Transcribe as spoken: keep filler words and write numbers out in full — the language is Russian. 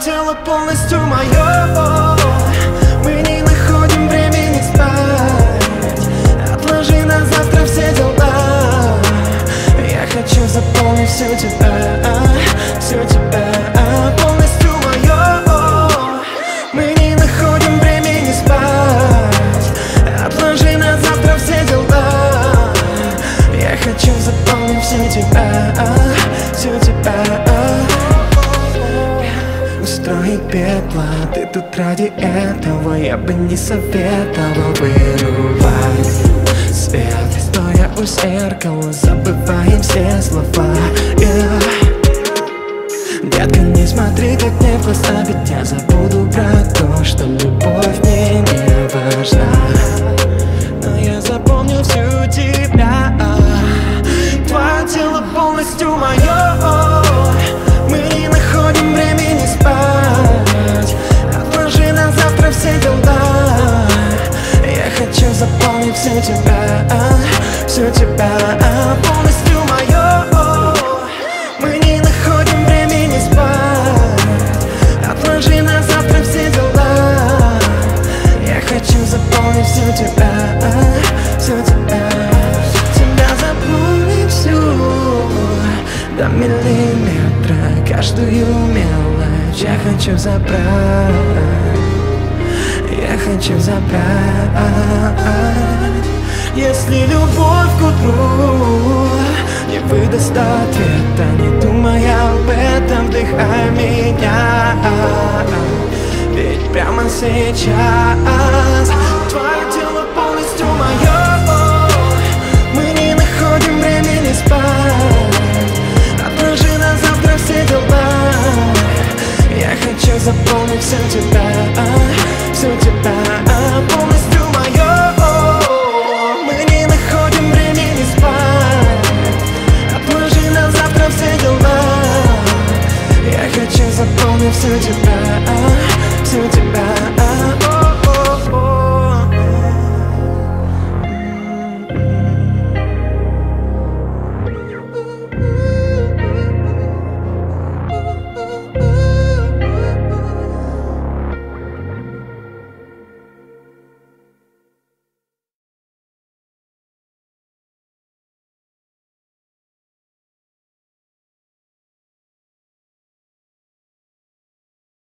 тело полностью мое. Мы не находим времени спать. Отложи на завтра все дела. Я хочу заполнить всю тебя, всю тебя. Полностью мое. Мы не находим времени спать. Отложи на завтра все дела. Я хочу заполнить всю тебя, всю тебя. Устрой петло, ты тут ради этого. Я бы не советовал вырубать свет. Стоя у зеркала, забываем все слова, yeah. Детка, не смотри так мне в глаза, ведь я забуду про то, что любовь мне не важна. Но я запомнил всю тебя. Твое тело полностью мое. Мы не находим времени спать. Отложи на завтра все дела. Я хочу заполнить всю тебя, всю тебя. Полностью мое. Мы не находим времени спать. Отложи на завтра все дела. Я хочу заполнить всю тебя, всю тебя. Тебя заполнить всю до миллиметра. Каждую мелочь я хочу забрать, я хочу забрать. Если любовь к утру не выдаст ответа, не думая об этом, вдыхай меня, ведь прямо сейчас.